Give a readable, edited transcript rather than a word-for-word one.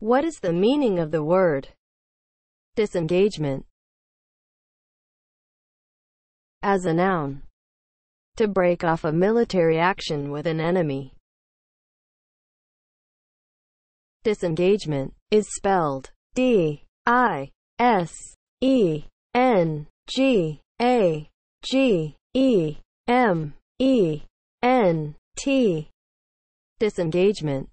What is the meaning of the word disengagement? As a noun, to break off a military action with an enemy. Disengagement is spelled D-I-S-E-N-G-A-G-E-M-E-N-T. Disengagement